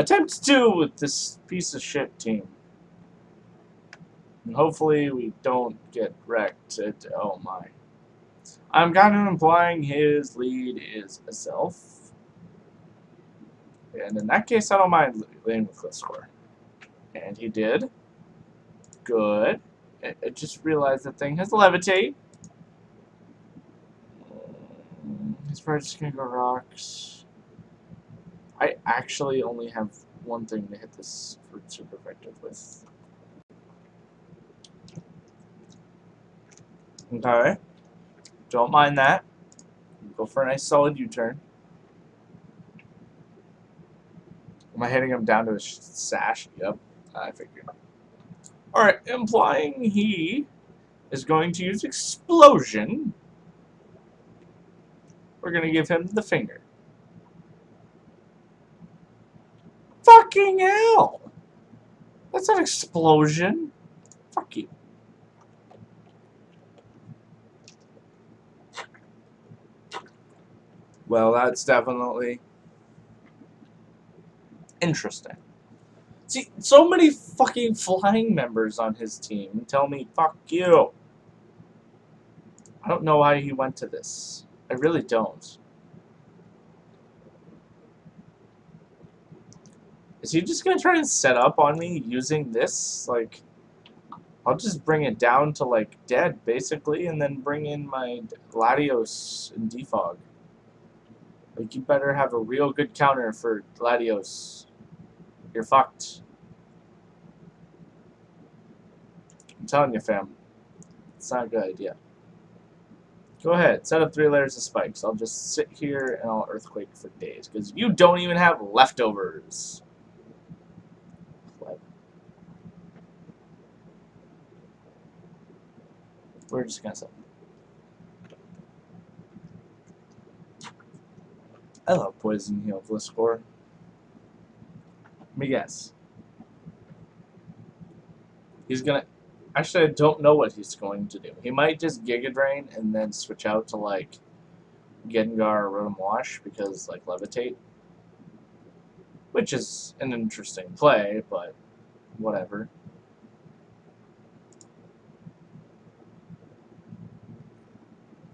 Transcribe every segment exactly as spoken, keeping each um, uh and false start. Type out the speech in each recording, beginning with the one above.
attempt two with this piece of shit team. And hopefully we don't get wrecked. At, oh my. I'm kind of implying his lead is a self. And in that case, I don't mind leading with Gliscor. And he did. Good. I, I just realized that thing has Levitate. He's probably just gonna go rocks. I actually only have one thing to hit this fruit super effective with. Okay. Don't mind that. Go for a nice solid U-turn. Am I hitting him down to his sash? Yep. I figured. Alright, implying he is going to use Explosion. We're going to give him the finger. Fucking hell! That's an explosion. Fuck you. Well, that's definitely interesting. See, so many fucking flying members on his team tell me, fuck you. I don't know why he went to this. I really don't. Is he just gonna try and set up on me using this? Like, I'll just bring it down to like dead basically, and then bring in my Latios and Defog. Like, you better have a real good counter for Latios. You're fucked. I'm telling you, fam. It's not a good idea. Go ahead, set up three layers of spikes. I'll just sit here and I'll earthquake for days, because you don't even have leftovers. What? We're just gonna set them. I love Poison Heal Gliscor. Let me guess. He's gonna... Actually, I don't know what he's going to do. He might just Giga Drain and then switch out to, like, Gengar or Rotom Wash because, like, Levitate. Which is an interesting play, but whatever.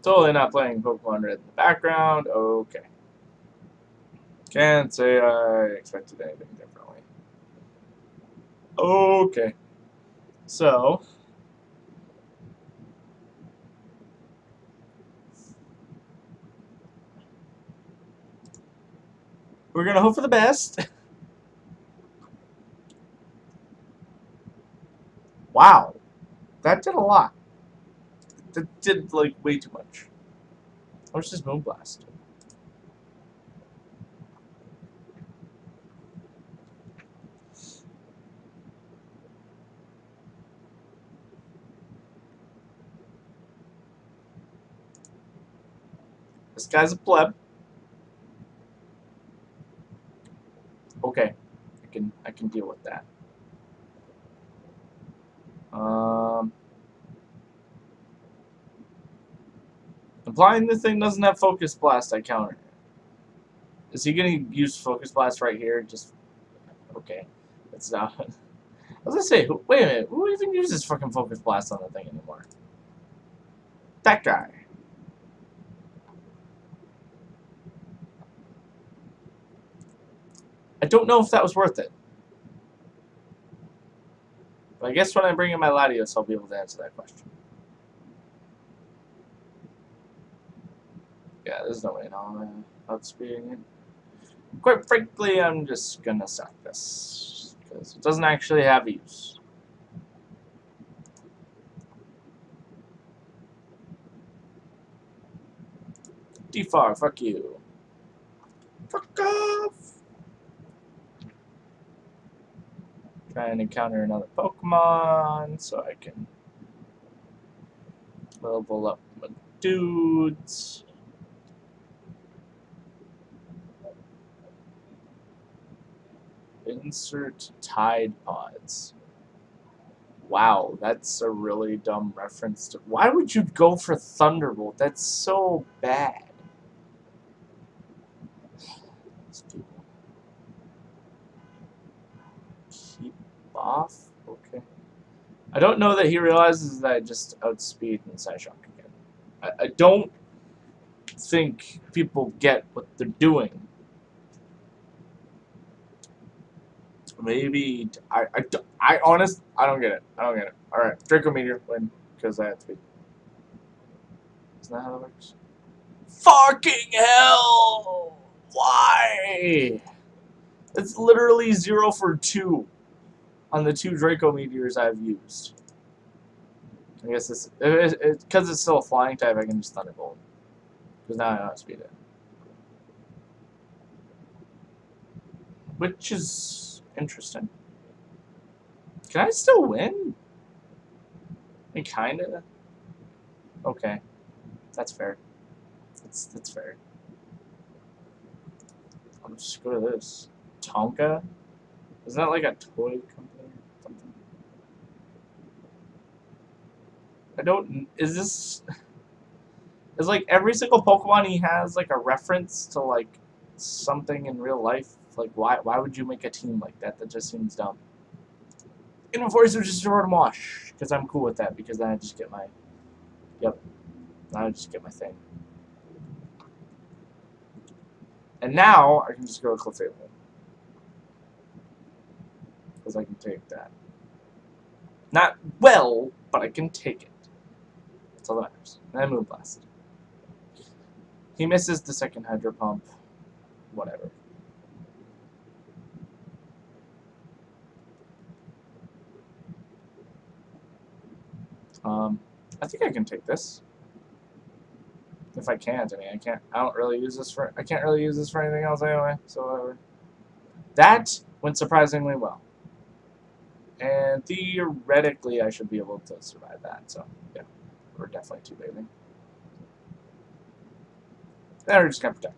Totally not playing Pokemon Red in the background. Okay. Can't say I expected anything differently. Okay. So, we're going to hope for the best. Wow. That did a lot. That did, like, way too much. How much does Moonblast do? This guy's a pleb. Okay, I can I can deal with that. Um, implying this thing doesn't have focus blast, I counter. Is he gonna use focus blast right here? Just okay. It's not. I was gonna say, who, wait a minute, who even uses fucking focus blast on the thing anymore? That guy. I don't know if that was worth it. But I guess when I bring in my Latios, I'll be able to answer that question. Yeah, there's no way I'm outspeeding it. Quite frankly, I'm just gonna suck this. Because it doesn't actually have a use. Defog, fuck you. Fuck off! Trying to counter another Pokemon so I can level up my dudes. Insert Tide Pods. Wow, that's a really dumb reference to... Why would you go for Thunderbolt? That's so bad. keep off? Okay. I don't know that he realizes that I just outspeed and Psyshock again. I, I don't think people get what they're doing. Maybe I I, I honest I don't get it. I don't get it. Alright, Draco Meteor win, because I have to be. Isn't that how it works? Fucking hell! Why? It's literally zero for two on the two Draco Meteors I've used. I guess it's because it, it, it, it's still a flying type, I can just Thunderbolt. Because now I know how to speed it. Which is interesting. Can I still win? I mean, kinda. Okay. That's fair. That's, that's fair. I'll just go to this. Tonka? Isn't that like a toy company or something? I don't... Is this... Is like every single Pokemon he has like a reference to like something in real life? Like why why would you make a team like that? That just seems dumb. And of course there's just Rotom Wash, because I'm cool with that, because then I just get my... Yep. Now I just get my thing. And now I can just go to Clefable. Because I can take that. Not well, but I can take it. That's all that matters. And then Moonblast. He misses the second Hydro Pump. Whatever. Um, I think I can take this. If I can't, I mean, I can't. I don't really use this for. I can't really use this for anything else anyway. So whatever. That went surprisingly well. And theoretically, I should be able to survive that. So yeah, we're definitely too baby. Then we're just gonna protect.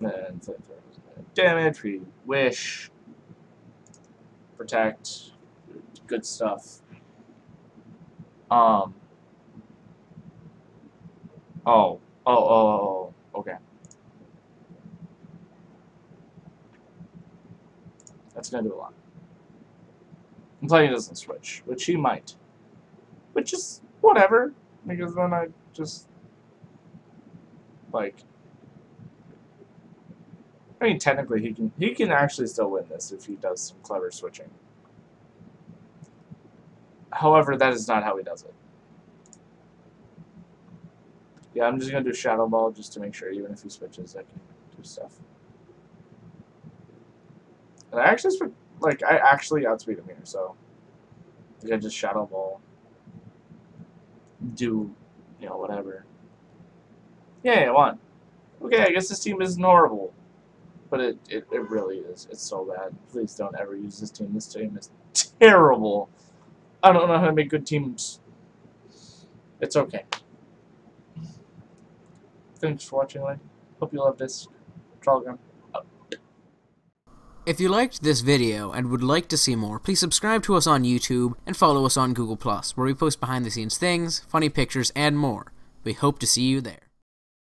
Then damage. We wish. Protect. Good stuff. Um. Oh, oh, oh, oh, okay. That's gonna do a lot. Until he doesn't switch, which he might. Which is whatever, because then I just, like, I mean, technically he can he can actually still win this if he does some clever switching. However, that is not how he does it. Yeah, I'm just going to do shadow ball just to make sure even if he switches I can do stuff. And I actually switch, like I actually outspeed him here, so I can just shadow ball, do, you know, whatever. Yeah, I won. Okay, I guess this team isn't horrible. But it, it, it really is. It's so bad. Please don't ever use this team. This team is terrible. I don't know how to make good teams. It's okay. Thanks for watching, Lane. Hope you loved this. Trolologram. If you liked this video and would like to see more, please subscribe to us on YouTube and follow us on Google Plus, where we post behind-the-scenes things, funny pictures, and more. We hope to see you there.